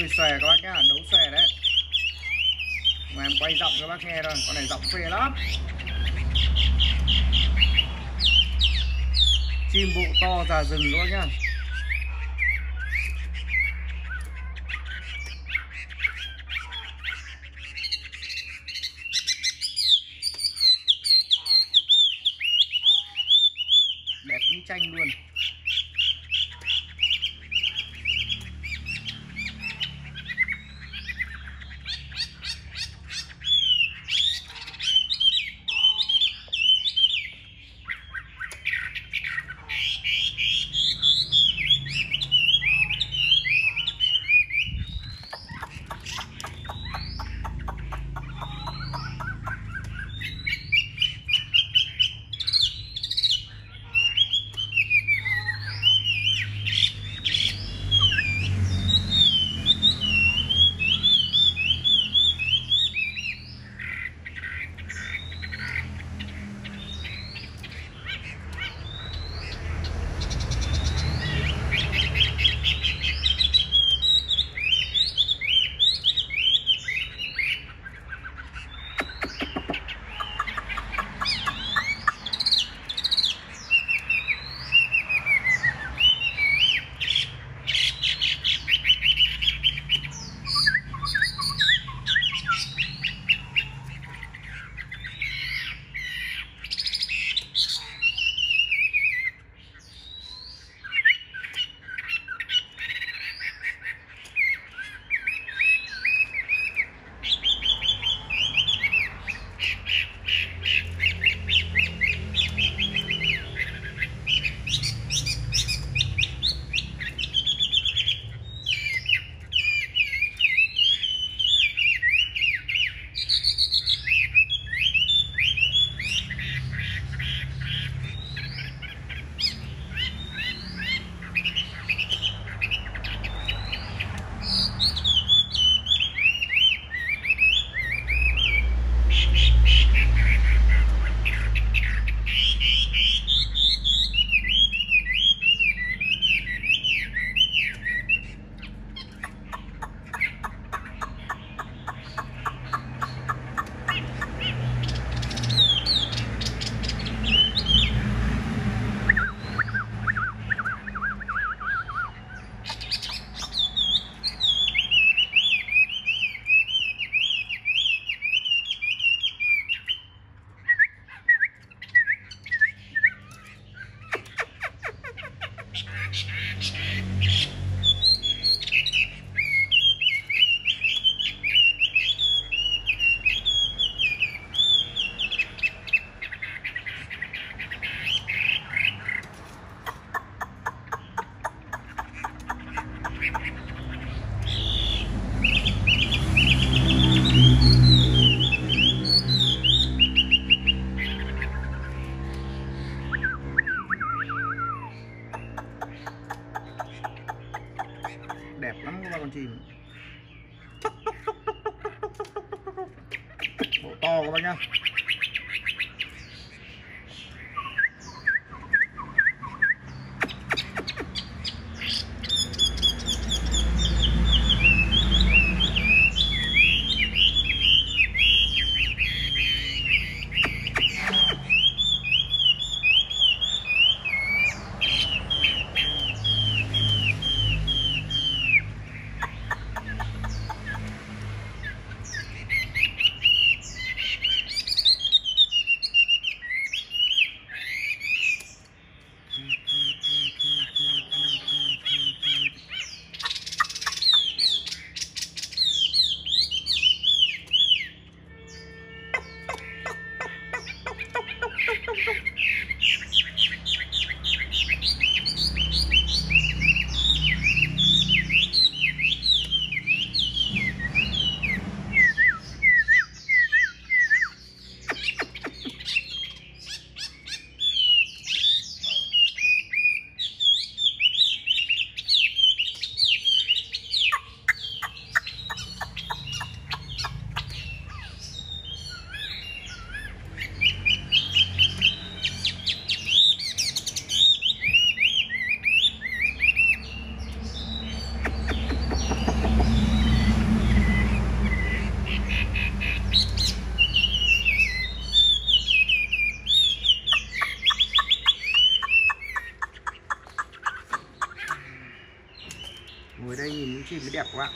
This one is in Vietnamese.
Cười xòe các bác nhá, đấu xòe đấy. Mà em quay giọng cho bác nghe thôi, con này giọng phê lắm. Chim bộ to già rừng các bác nhá. Đẹp như tranh luôn. Đẹp lắm các con chim. Bộ to các bác nhá. ngồi đây nhìn những gì mới đẹp quá.